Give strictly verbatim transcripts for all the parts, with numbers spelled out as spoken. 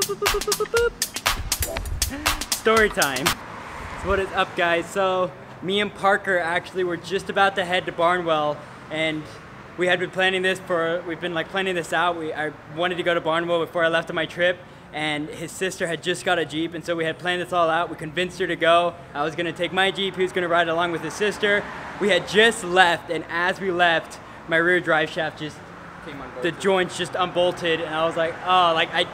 boop, boop, boop, boop, boop. Story time. So what is up, guys? So me and Parker actually were just about to head to Barnwell, and we had been planning this for, we've been like planning this out. We, I wanted to go to Barnwell before I left on my trip, and his sister had just got a Jeep, and so we had planned this all out. We convinced her to go. I was gonna take my Jeep, he was gonna ride along with his sister. We had just left, and as we left, my rear drive shaft just, came the joints just unbolted, and I was like, oh, like I,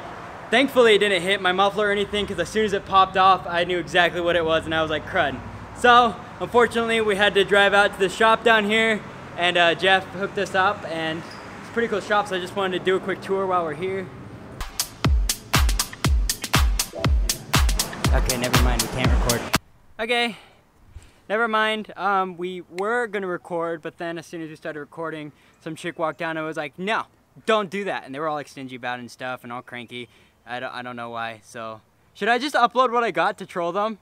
thankfully it didn't hit my muffler or anything, because as soon as it popped off, I knew exactly what it was, and I was like, crud. So, unfortunately, we had to drive out to the shop down here, and uh, Jeff hooked us up, and it's a pretty cool shop, so I just wanted to do a quick tour while we're here. Okay, never mind, we can't record. Okay, never mind. Um, we were gonna record, but then as soon as we started recording, some chick walked down and was like, no, don't do that. And they were all like stingy about it and stuff and all cranky. I don't, I don't know why, so. Should I just upload what I got to troll them?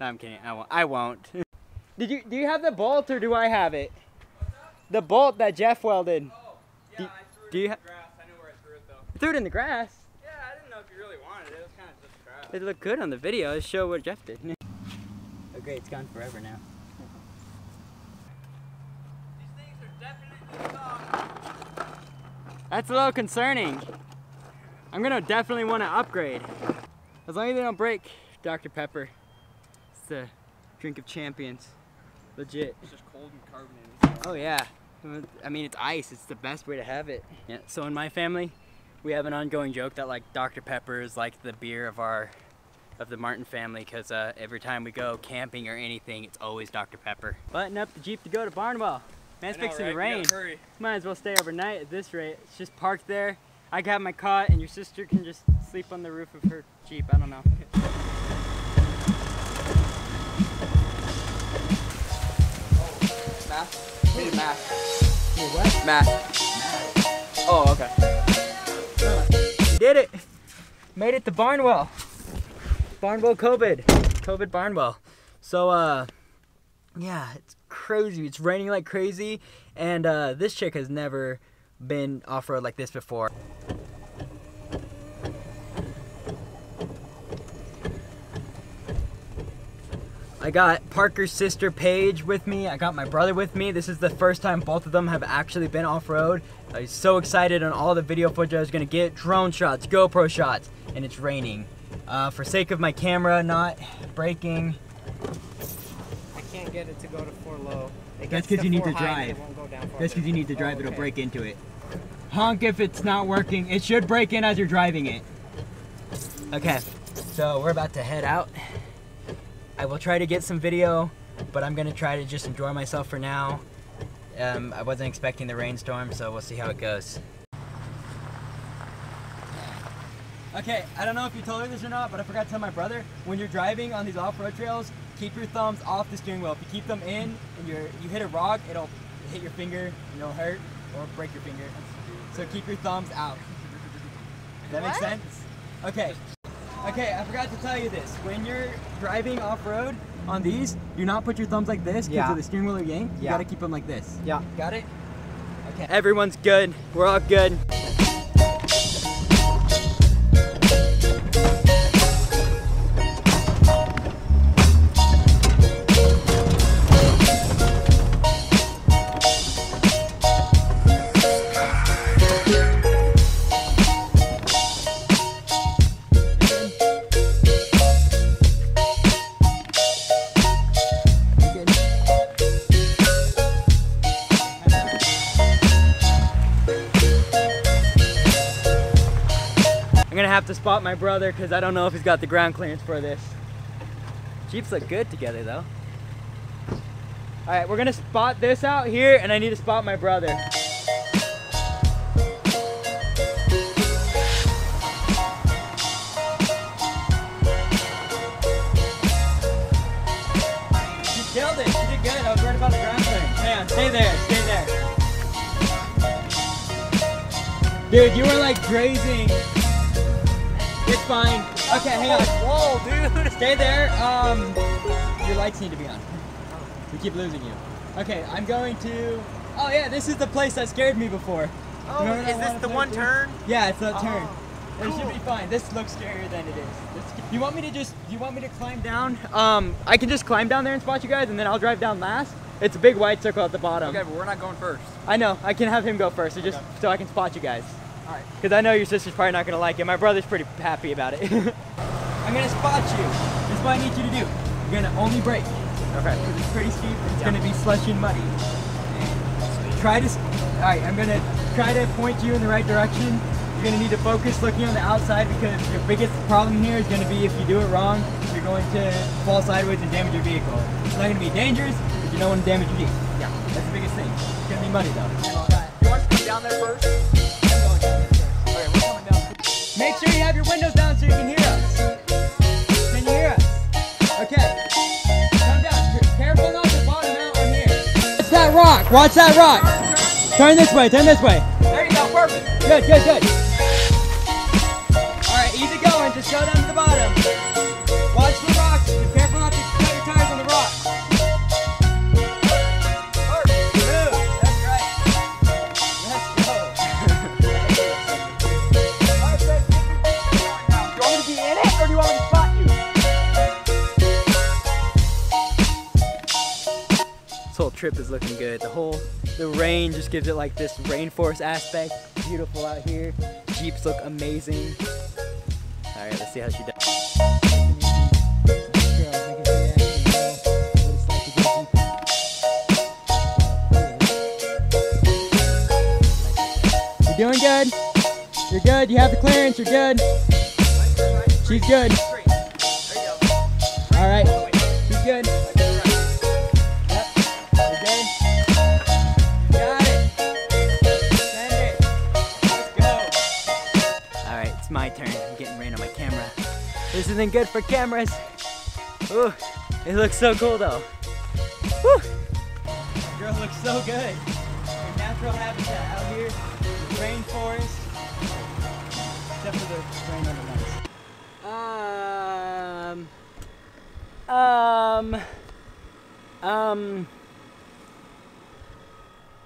No, I'm kidding, I won't. I won't. Did you, do you have the bolt or do I have it? The bolt that Jeff welded. Oh, yeah, do, I threw it do in you the grass. I know where I threw it though. You threw it in the grass? Yeah, I didn't know if you really wanted it. It was kind of just grass. It looked good on the video. Let's show what Jeff did. Okay, it's gone forever now. These things are definitely soft. That's a little concerning. I'm gonna definitely want to upgrade. As long as they don't break, Doctor Pepper. It's the drink of champions. Legit. It's just cold and carbonated. Oh yeah, I mean it's ice, it's the best way to have it. Yeah, so in my family, we have an ongoing joke that like Doctor Pepper is like the beer of our, of the Martin family, because uh, every time we go camping or anything, it's always Doctor Pepper. Button up the Jeep to go to Barnwell. Man's fixing to rain. Hurry. Might as well stay overnight at this rate. It's just parked there. I got my cot and your sister can just sleep on the roof of her Jeep, I don't know. Oh, we did math. Wait, what? Math. Math. Oh, okay. We did it. Made it to Barnwell. Barnwell COVID. COVID Barnwell. So, uh, yeah, it's crazy. It's raining like crazy. And uh, this chick has never been off-road like this before. I got Parker's sister Paige with me. I got my brother with me. This is the first time both of them have actually been off-road. I was so excited on all the video footage I was gonna get. Drone shots, GoPro shots, and it's raining. Uh, for sake of my camera not breaking. I can't get it to go to four low. It That's because you need to drive. That's because you need to drive, oh, okay. It'll break into it. Honk if it's not working. It should break in as you're driving it. Okay, so we're about to head out. I will try to get some video, but I'm gonna try to just enjoy myself for now. Um, I wasn't expecting the rainstorm, so we'll see how it goes. Okay, I don't know if you told her this or not, but I forgot to tell my brother, when you're driving on these off-road trails, keep your thumbs off the steering wheel. If you keep them in and you're, you hit a rock, it'll hit your finger, and it'll hurt, or break your finger. So keep your thumbs out. Does that make sense? Okay. Okay, I forgot to tell you this. When you're driving off-road on these, do not put your thumbs like this because yeah. of the steering wheel yank. You yeah. gotta keep them like this. Yeah. Got it? Okay. Everyone's good. We're all good. Have to spot my brother because I don't know if he's got the ground clearance for this. Jeeps look good together though. All right, we're gonna spot this out here and I need to spot my brother. You killed it, you did good. I was worried about the ground clearance. Hang on, stay there, stay there. Dude, you were like grazing. It's fine. Okay, hang on. Whoa, dude. Stay there. Um, your lights need to be on. We keep losing you. Okay, I'm going to... Oh, yeah, this is the place that scared me before. Oh, is this the one turn? Yeah, it's that turn. It cool. should be fine. This looks scarier than it is. This, you want me to just, you want me to climb down? Um, I can just climb down there and spot you guys, and then I'll drive down last. It's a big white circle at the bottom. Okay, but we're not going first. I know. I can have him go first, so just okay. so I can spot you guys. All right. Because I know your sister's probably not going to like it. My brother's pretty happy about it. I'm going to spot you. This is what I need you to do. You're going to only brake. Okay. Because it's pretty steep. It's yeah. going to be slushy and muddy. Okay. Try to... All right, I'm going to try to point you in the right direction. You're going to need to focus looking on the outside, because your biggest problem here is going to be if you do it wrong, you're going to fall sideways and damage your vehicle. It's not going to be dangerous, but you don't want to damage your Jeep. Yeah, that's the biggest thing. It's going to be muddy though. You want us to come down there first? I'm going down there first. Alright, we're coming down. Make sure you have your windows down so you can hear us. Can you hear us? Okay. Come down. Careful not to bottom out on here. Watch that rock. Watch that rock. Turn this way. Turn this way. There you go. Perfect. Good, good, good. Easy going, just go down to the bottom. Watch the rocks. Be careful not to cut your tires on the rocks. Perfect. Move. That's right. Let's go. Perfect. Do you want me to be in it, or do you want me to spot you? This whole trip is looking good. The whole, the rain just gives it like this rainforest aspect. Beautiful out here. Jeeps look amazing. All right, let's see how she does. You're doing good. You're good. You have the clearance. You're good. She's good. All right. She's good. Yep. You're good. You got it. Send it. Let's go. All right, it's my turn. I'm getting rain on my camera. This isn't good for cameras. Ooh, it looks so cool though. Woo! That girl looks so good. Her natural habitat out here, rainforest, except for the rain on the mountains. Um, um, um,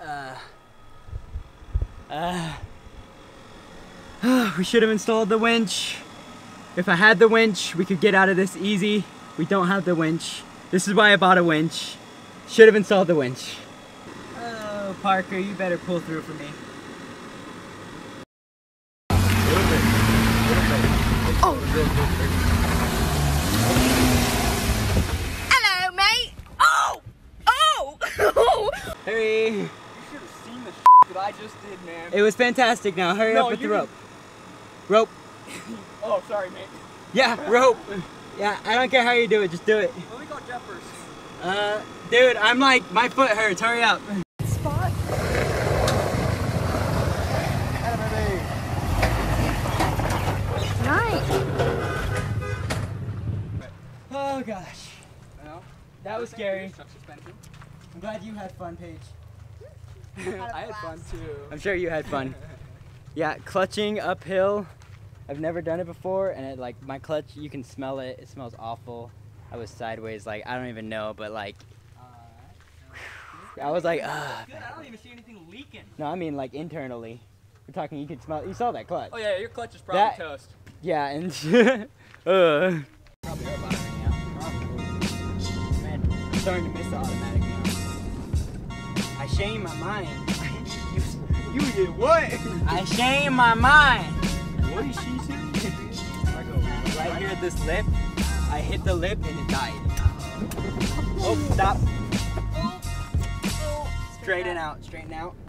uh, uh. We should have installed the winch. If I had the winch, we could get out of this easy. We don't have the winch. This is why I bought a winch. Should have installed the winch. Oh, Parker, you better pull through for me. Oh. Hello, mate. Oh, oh. Hey. You should have seen the shit that I just did, man. It was fantastic. Now hurry no, up with the rope. Rope. Oh, sorry, mate. Yeah, rope. Yeah, I don't care how you do it, just do it. Let me go Jeff first. Uh, dude, I'm like, my foot hurts, hurry up. Spot. Everybody. Nice. Oh, gosh. Well, that was scary. I'm glad you had fun, Paige. I had fun, too. I'm sure you had fun. Yeah, clutching uphill. I've never done it before, and it, like, my clutch, you can smell it. It smells awful. I was sideways, like, I don't even know, but like, uh, whew, I was like, ah. I don't even see anything leaking. No, I mean, like, internally. We're talking, you can smell it. You saw that clutch. Oh, yeah, your clutch is probably that, toast. Yeah, and, uh. Probably right now. Probably. Man, I'm starting to miss the automatic now. I shame my mind. you, you did what? I shame my mind. What is she saying? Right here at this lip, I hit the lip and it died. Oh, stop. Straighten out, straighten out.